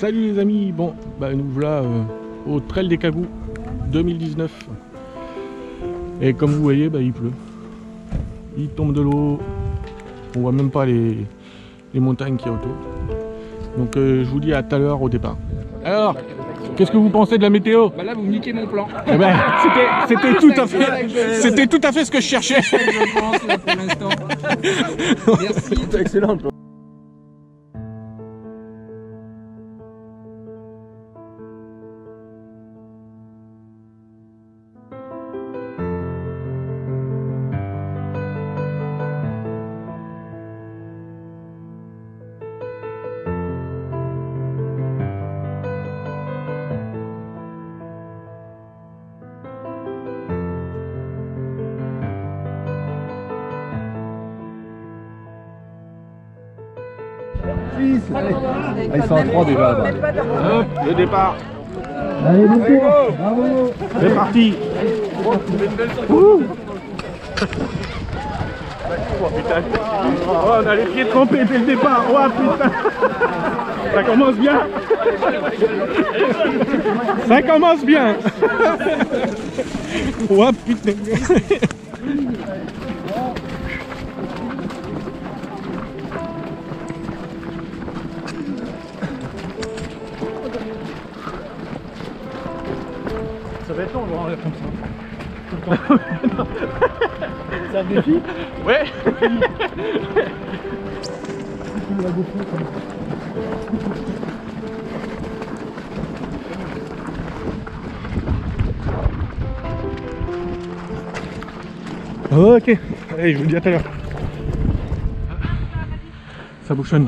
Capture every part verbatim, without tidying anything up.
Salut les amis, bon, bah nous voilà euh, au Trail des Cagous deux mille dix-neuf. Et comme vous voyez, bah, il pleut. Il tombe de l'eau. On voit même pas les, les montagnes qu'il y a autour. Donc euh, je vous dis à tout à l'heure au départ. Alors, qu'est-ce que vous pensez de la météo? Bah là vous niquez mon plan. Eh ben, c'était tout, tout à fait ce que je cherchais. C'est ça que je pense là pour l'instant. Merci. C'est excellent. Ah, ils sont en trois déjà là. Hop, le départ. Allez, bon coup. Bravo. C'est parti. Ouh. Oh, putain. Oh, on a les pieds trempés dès le départ. Oh putain. Ça commence bien. Ça commence bien. Oh putain. Ça va être long, on va comme ça. Tout le temps. C'est un défi? Ouais. Ok, allez, je vous le dis à tout à l'heure. Ça bouchonne.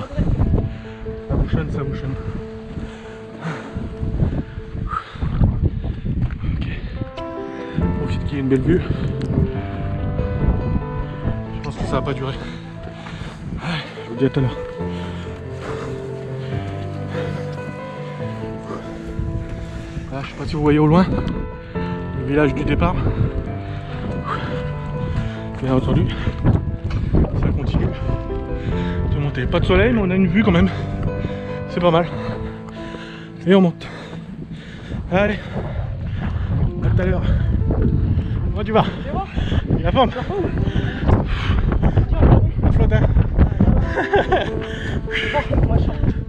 Ça bouchonne, ça bouchonne. Il y a une belle vue. Je pense que ça va pas durer. Je vous dis à tout à l'heure. Je sais pas si vous voyez au loin le village du départ. Bien entendu, ça continue de monter. Pas de soleil, mais on a une vue quand même. C'est pas mal. Et on monte. Allez, à tout à l'heure. Comment tu vas? Il y a la forme. La flotte, hein.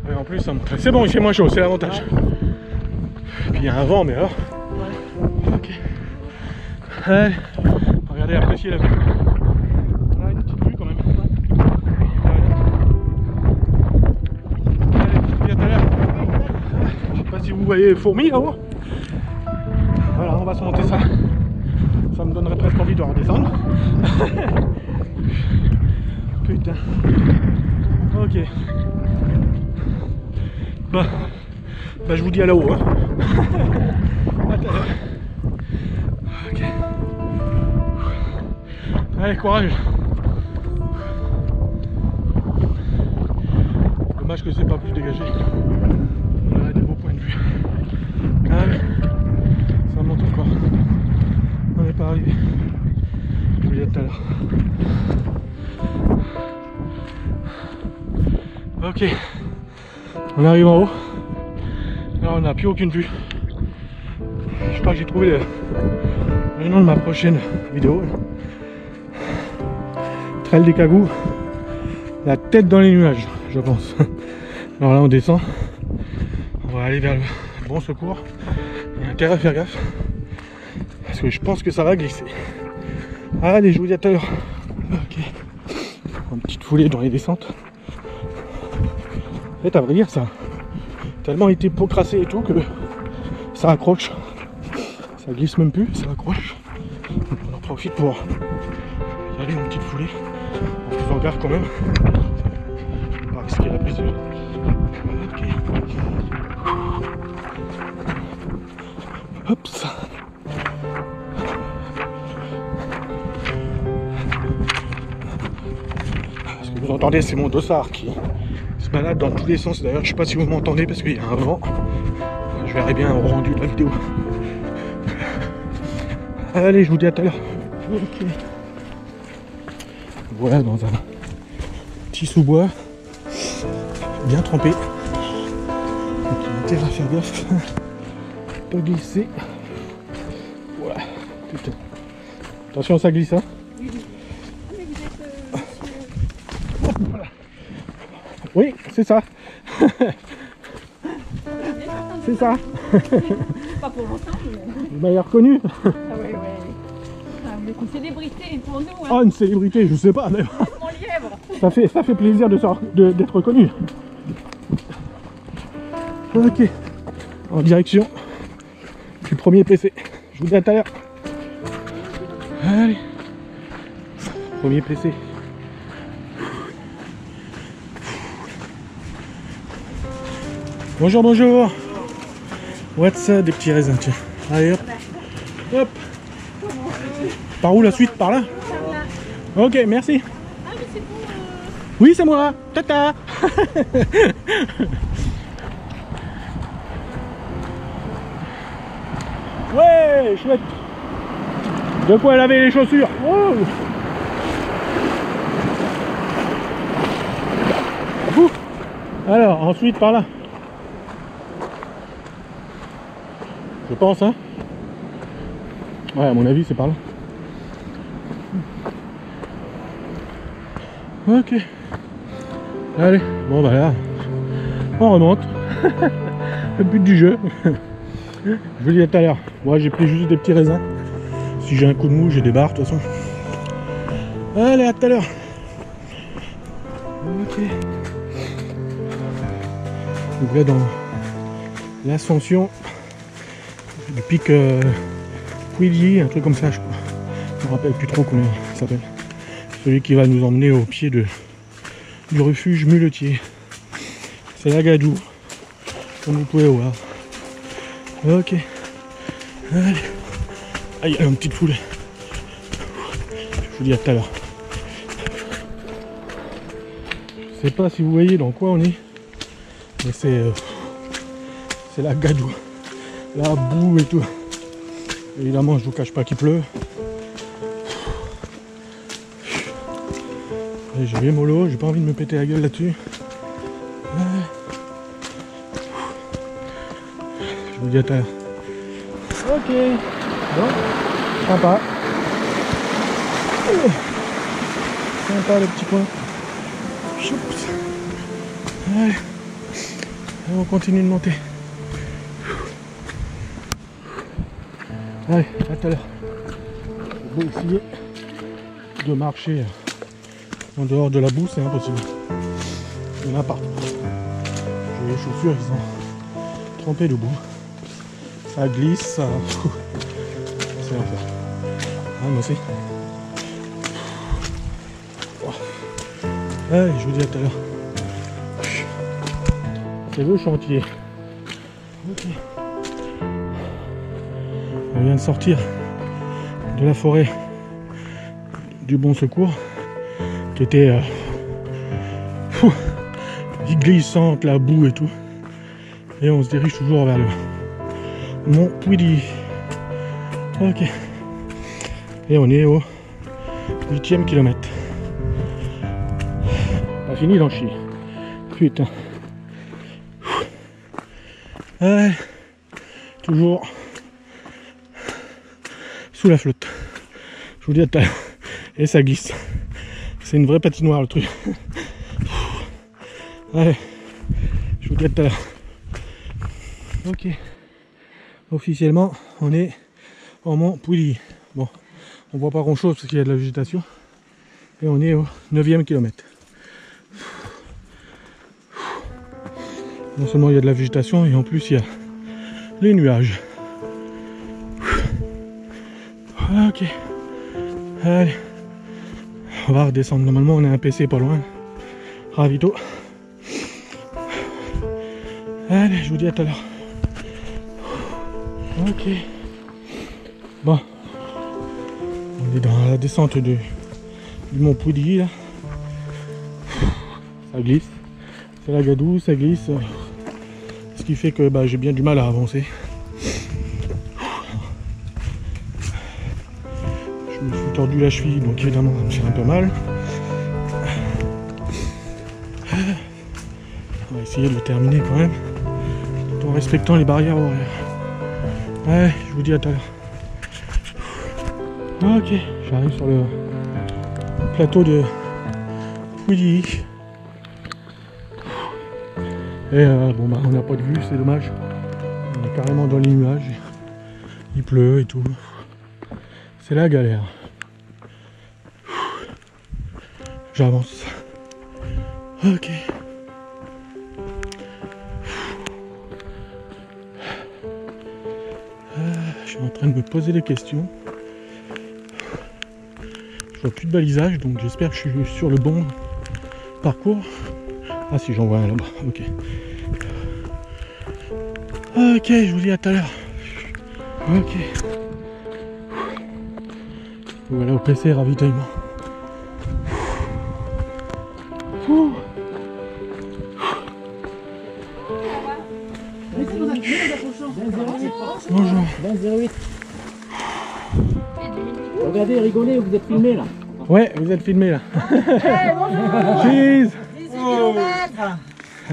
Et en plus, ça monte. C'est bon, il fait moins chaud, c'est l'avantage. Et puis il y a un vent, mais alors. Ouais. Ok. Allez. Regardez, appréciez la vue. On a une petite vue quand même. Allez, je vous dis à tout à l'heure. Je sais pas si vous voyez les fourmis là-haut. Voilà, on va se monter ça. Ça me donnerait presque envie de redescendre. Putain. Ok. Bah, bah je vous dis à là-haut. Hein. Ok. Allez, courage. Dommage que c'est pas plus dégagé. On a des beaux points de vue. Allez. Ça monte encore. On n'est pas arrivé. Je vous dis à tout à l'heure. Ok. On arrive en haut. Là on n'a plus aucune vue. Je crois que j'ai trouvé le... le nom de ma prochaine vidéo. Trail des Cagous. La tête dans les nuages, je pense. Alors là on descend. On va aller vers le Bon Secours. Il y a intérêt à faire gaffe. Parce que je pense que ça va glisser. Allez, je vous dis à tout à l'heure. Ok. Une petite foulée dans les descentes. En fait, à vrai dire, ça a tellement été pocrassé et tout que ça accroche. Ça glisse même plus, ça accroche. On en profite pour y aller en petite foulée. En faisant gaffe quand même. On va risquer la blessure. Ok. Hop ça. Vous entendez, c'est mon dossard qui se balade dans tous les sens. D'ailleurs, je sais pas si vous m'entendez parce qu'il y a un vent. Je verrai bien au rendu de la vidéo. Allez, je vous dis à tout à l'heure. Okay. Voilà, dans un petit sous-bois bien trempé. Okay. déjà faire gaffe, pas glisser. Voilà, putain. Attention, ça glisse, hein. Oui, mais vous êtes, euh, sur... Hop, voilà. Oui, c'est ça. C'est ça. Pas pour longtemps, mais... Meilleur connu. Ah ouais, ouais. Ah, mais une célébrité pour nous, hein. Ah, une célébrité, je sais pas, mais... Mon lièvre. Ça fait, ça fait plaisir de sort... de, d'être reconnu. Ok, en direction du premier P C. Je vous dis à tout à l'heure. Allez, premier P C. Bonjour, bonjour. What's up, des petits raisins, tiens. Allez, hop. Hop. Par où la suite? Par là? Ok, merci. Ah, mais c'est bon. Oui, c'est moi. Tata. Ouais, chouette. De quoi laver les chaussures. Oh. Ouh. Alors, ensuite par là. Je pense, hein. Ouais, à mon avis, c'est par là. Ok. Allez, bon bah là, on remonte. Le but du jeu. Je vous dis à tout à l'heure, moi j'ai pris juste des petits raisins. Si j'ai un coup de mou, j'ai des barres de toute façon. Allez, à tout à l'heure. Ok. Donc là, dans l'ascension du pic euh, Pouillier, un truc comme ça, je crois. Je me rappelle plus trop comment il s'appelle. Celui qui va nous emmener au pied de, du refuge muletier. C'est la Gadou, comme vous pouvez voir. Ok, allez, aïe, une petite foule. Je vous dis à tout à l'heure. Je sais pas si vous voyez dans quoi on est, mais c'est euh, c'est la Gadou, la boue et tout. Évidemment, je vous cache pas qu'il pleut. J'ai les mollo, j'ai pas envie de me péter la gueule là-dessus. Ok, bon, sympa, oh. Sympa le petit coin. Allez, on continue de monter. Allez, à tout à l'heure. Je vais essayer de marcher en dehors de la boue, c'est impossible. Il y en a partout. J'ai les chaussures qui sont trempées de boue. Ça glisse, ça... C'est l'enfer. Hein, moi aussi. Allez, je vous dis à tout à l'heure. C'est le chantier. Ok. On vient de sortir de la forêt du Bon Secours, qui était euh, fou, glissante, la boue et tout. Et on se dirige toujours vers le Mont Pouilly. Ok. Et on est au huitième kilomètre. Pas fini d'en chier. Putain. Ouais. Toujours sous la flotte. Je vous dis à tout à l'heure. Et ça glisse. C'est une vraie patinoire le truc. Ouais. Je vous dis à tout à l'heure. Ok. Officiellement, on est en Mont Pouilly. Bon, on voit pas grand chose parce qu'il y a de la végétation. Et on est au neuvième kilomètre. Non seulement il y a de la végétation, et en plus il y a les nuages. Ok. Allez. On va redescendre. Normalement, on a un P C pas loin. Ravito. Allez, je vous dis à tout à l'heure. Ok, bon, on est dans la descente de, du Mont Pouilly là. Ça glisse, c'est la Gadou, ça glisse, ce qui fait que bah, j'ai bien du mal à avancer. Je me suis tordu la cheville, donc évidemment ça me fait un peu mal. On va essayer de le terminer quand même. tout en respectant les barrières horaires. Ouais, je vous dis à tout à l'heure. Ok, j'arrive sur le plateau de Pouilly. Et euh, bon bah on n'a pas de vue, c'est dommage. On est carrément dans les nuages. Il pleut et tout. C'est la galère. J'avance. Ok. Je suis en train de me poser des questions. Je vois plus de balisage, donc j'espère que je suis sur le bon parcours. Ah si, j'en vois un là-bas, ok. Ok, je vous dis à tout à l'heure. Ok. Voilà, au P C, ravitaillement. Bonjour. vingt zéro huit. Regardez, rigolez, vous êtes filmé là. Ouais, vous êtes filmé là. Hey, bonjour. Cheese. Oh.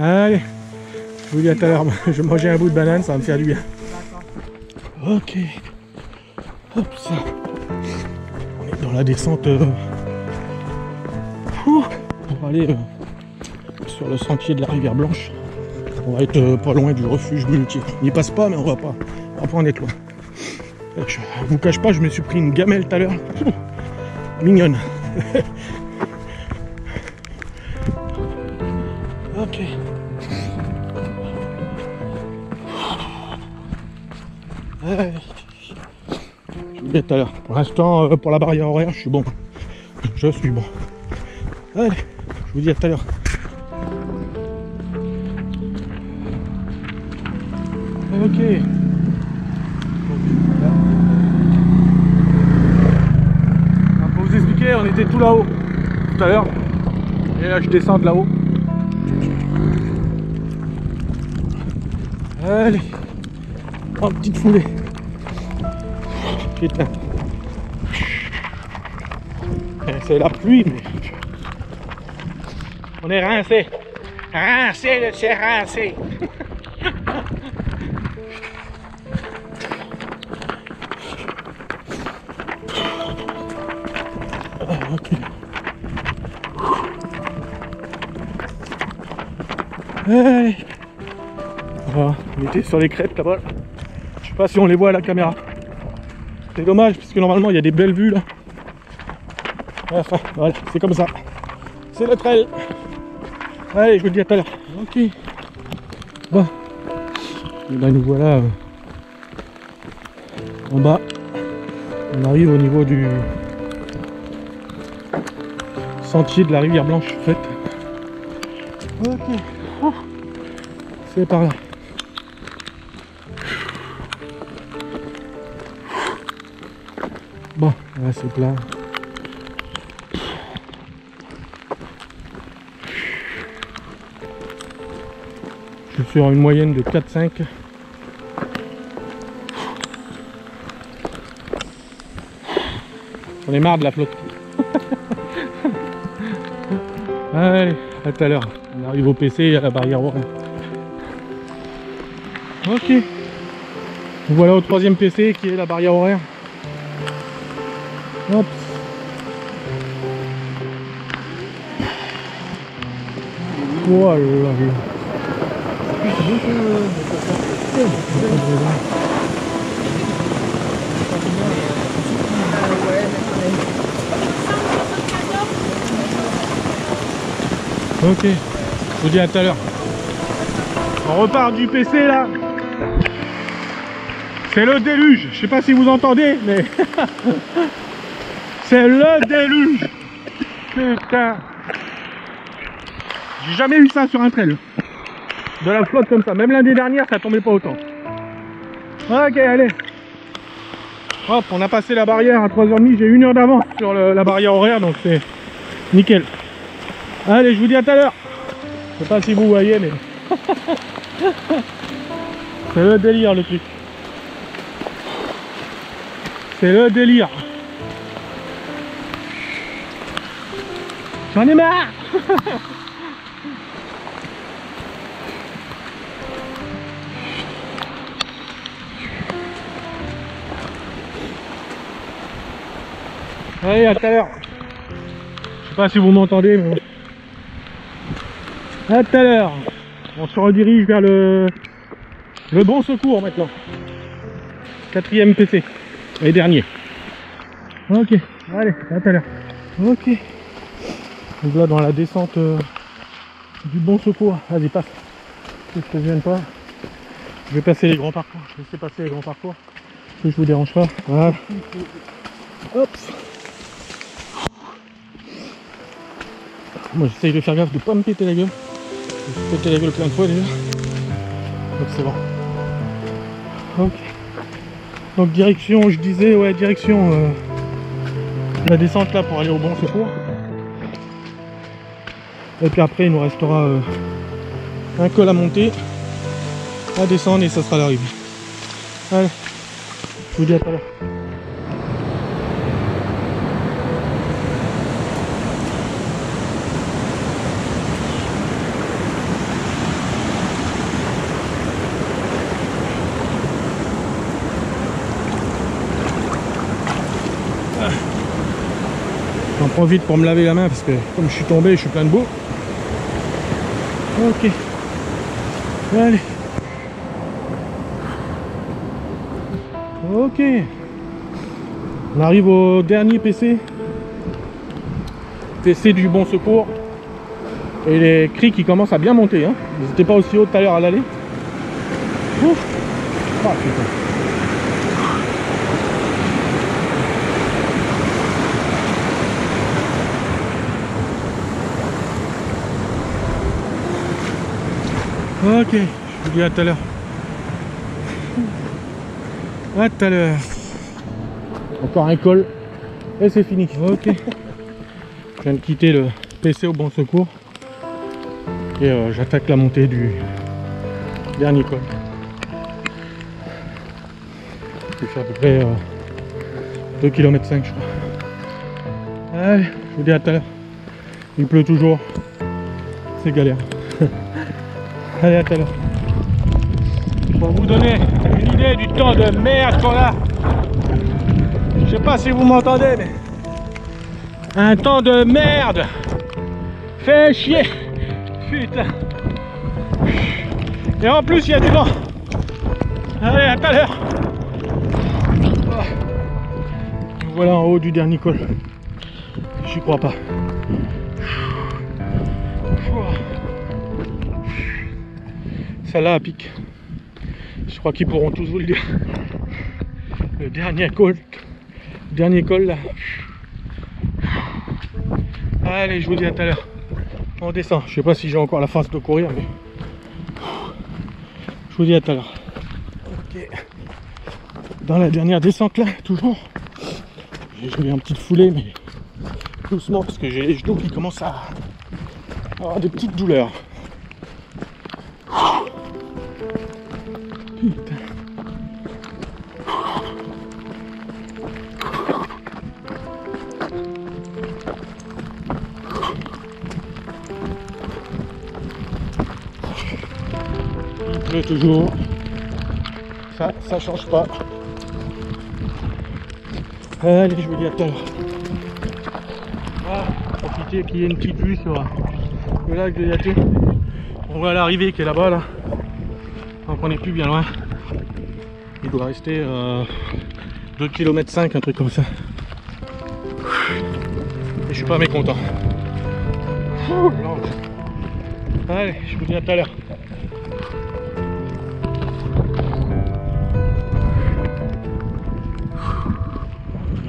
Allez, je vous dis à tout à l'heure, je vais manger un bout de banane, ça va me faire du bien. Ok. Hop, ça. On est dans la descente euh, pour aller euh, sur le sentier de la Rivière Blanche. On va être euh, pas loin du refuge muletier. On n'y passe pas, mais on va pas, on va pas en être loin. Je ne vous cache pas, je me suis pris une gamelle tout à l'heure. Mignonne. Ok. Ouais. Je vous dis tout à l'heure. Pour l'instant, pour la barrière horaire, je suis bon. Je suis bon. Allez, je vous dis à tout à l'heure. Ok. Pour vous expliquer, on était tout là-haut tout à l'heure. Et là, je descends de là-haut. Allez, en oh, petite foulée. Putain. C'est la pluie, mais... On est rincé. Rincé de chez rincé. Ah, ok. Allez. Voilà. On était sur les crêpes là-bas. Je sais pas si on les voit à la caméra. C'est dommage parce que normalement il y a des belles vues là. Enfin, voilà, c'est comme ça. C'est le trail. Allez, je vous le dis à tout à l'heure. Ok. Bon. Et là nous voilà euh, en bas. On arrive au niveau du sentier de la Rivière Blanche en fait. Ok. Oh. C'est par là. Bon, là c'est plat. Je suis sur une moyenne de quatre cinq. J'en ai marre de la flotte. Allez, à tout à l'heure. On arrive au P C à la barrière horaire. Ok. Voilà au troisième P C qui est la barrière horaire. Hop. Voilà. Ok, je vous dis à tout à l'heure. On repart du P C là. C'est le déluge. Je sais pas si vous entendez, mais... C'est le déluge. Putain. J'ai jamais eu ça sur un trail. De la flotte comme ça. Même l'année dernière, ça tombait pas autant. Ok, allez. Hop, on a passé la barrière à trois heures trente. J'ai une heure d'avance sur le, la barrière horaire, donc c'est nickel. Allez, je vous dis à tout à l'heure. Je sais pas si vous voyez, mais... C'est le délire, le truc. C'est le délire. J'en ai marre. Allez, à tout à l'heure. Je sais pas si vous m'entendez. Bon. À tout à l'heure. On se redirige vers le, le Bon Secours maintenant. Quatrième P C. Et dernier. Ok, allez, à tout à l'heure. Ok. Donc là, dans la descente euh, du Bon Secours. Vas-y, passe. Que je ne te vienne pas. Je vais passer les grands parcours. Je vais laisser passer les grands parcours. Que je vous dérange pas. Voilà. Hop. Moi j'essaye de faire gaffe de pas me péter la gueule. Je me suis pété la gueule plein de fois déjà. Donc c'est bon. Donc, donc direction, je disais, ouais, direction euh, la descente là pour aller au Bon Secours. Et puis après il nous restera euh, un col à monter, à descendre et ça sera l'arrivée. Allez, je vous dis à tout à l'heure. J'en profite pour me laver la main parce que comme je suis tombé, je suis plein de boue. Ok. Allez. Ok. On arrive au dernier P C. P C du Bon Secours. Et les cris qui commencent à bien monter. Hein. Ils n'étaient pas aussi hauts tout à l'heure à l'aller. Ouf. Oh putain. Ok, je vous dis à tout à l'heure. À tout à l'heure. Encore un col. Et c'est fini. Ok. Je viens de quitter le P C au Bon Secours. Et euh, j'attaque la montée du dernier col. Je vais faire à peu près euh, deux virgule cinq kilomètres je crois. Allez, je vous dis à tout à l'heure. Il pleut toujours. C'est galère. Allez, à tout à l'heure. Pour vous donner une idée du temps de merde qu'on a, je sais pas si vous m'entendez, mais un temps de merde fait chier. Putain. Et en plus, il y a du vent. Allez, à tout à l'heure. Voilà en haut du dernier col. J'y crois pas. Celle-là à pic. Je crois qu'ils pourront tous vous le dire. Le dernier col. Le dernier col là. Allez, je vous dis à tout à l'heure. On descend. Je sais pas si j'ai encore la force de courir, mais. Je vous dis à tout à l'heure. Ok. Dans la dernière descente là, toujours. J'ai joué un petit foulée, mais doucement parce que j'ai les genoux qui commencent à avoir des petites douleurs. Putain. Il pleut toujours. Ça, ça change pas. Allez, je vous dis à tout à l'heure. Voilà, profitez qu'il y ait une petite vue sur le lac de Yaté. On voit l'arrivée qui est là-bas là. -bas, là. Donc on n'est plus bien loin. Il doit rester euh, deux virgule cinq kilomètres, un truc comme ça. Et je suis pas mécontent. Allez, je vous dis à tout à l'heure.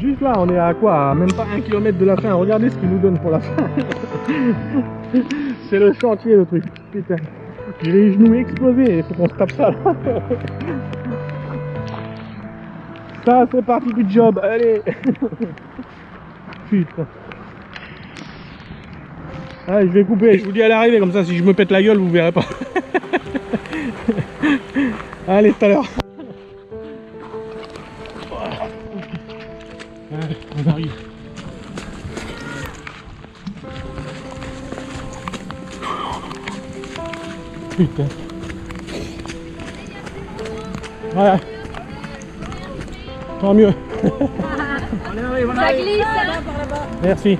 Juste là, on est à quoi? Même pas un kilomètre de la fin. Regardez ce qu'il nous donne pour la fin. C'est le chantier le truc. Putain. J'ai les genoux explosés, il faut qu'on se tape ça là. Ça c'est parti du job, allez. Putain. Allez, je vais couper, je vous dis à l'arrivée, comme ça si je me pète la gueule vous verrez pas. Allez, tout à l'heure. Allez, on arrive. Putain. Voilà. Tant mieux. On arrive, on arrive. Ça glisse. Là-bas, par là-bas. Merci.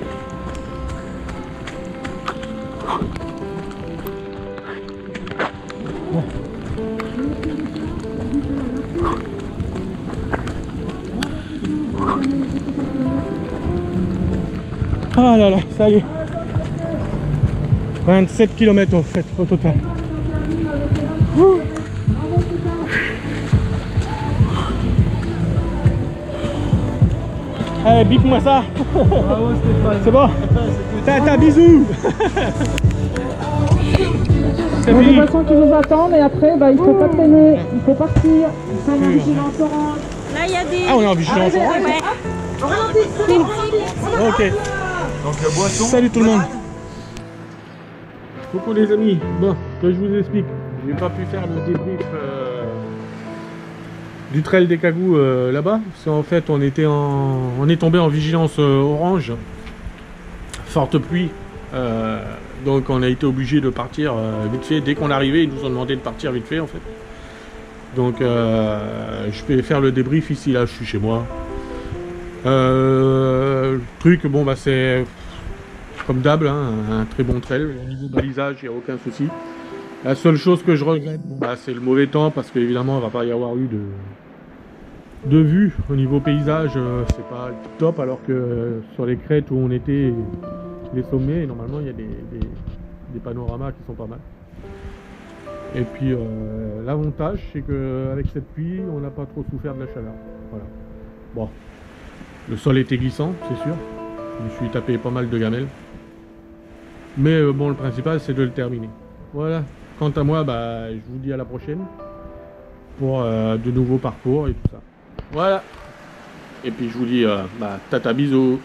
Ah là là, ça y est. vingt-sept kilomètres au fait, au total. Ouh. Allez, bip-moi ça. C'est bon. Tata, bisous. C'est les poissons qui nous attendent et après, bah, il faut pas traîner, il faut partir. Ça, on est en vigilance orange. Là, il y a des... Ah, on est en vigilance orange. On ralentit, on ralentit. Ok. Donc, le boisson... Salut tout le monde. Coucou les amis. Bon, que je vous explique. J'ai pas pu faire le débrief euh, du trail des Cagous euh, là-bas. Parce qu'en fait, on était en, on est tombé en vigilance euh, orange. Forte pluie. Euh, donc, on a été obligé de partir euh, vite fait. Dès qu'on arrivait, ils nous ont demandé de partir vite fait, en fait. Donc, euh, je vais faire le débrief ici. Là, je suis chez moi. Euh, le truc, bon, bah, c'est comme d'hab, hein, un très bon trail. Au niveau balisage, il n'y a aucun souci. La seule chose que je regrette, bah, c'est le mauvais temps, parce qu'évidemment, il ne va pas y avoir eu de, de vue. Au niveau paysage, euh, c'est pas top, alors que euh, sur les crêtes où on était, les sommets, normalement, il y a des, des, des panoramas qui sont pas mal. Et puis, euh, l'avantage, c'est qu'avec cette pluie, on n'a pas trop souffert de la chaleur. Voilà. Bon, le sol était glissant, c'est sûr. Je me suis tapé pas mal de gamelles. Mais euh, bon, le principal, c'est de le terminer. Voilà. Quant à moi, bah, je vous dis à la prochaine pour euh, de nouveaux parcours et tout ça. Voilà. Et puis je vous dis, euh, bah, tata bisous.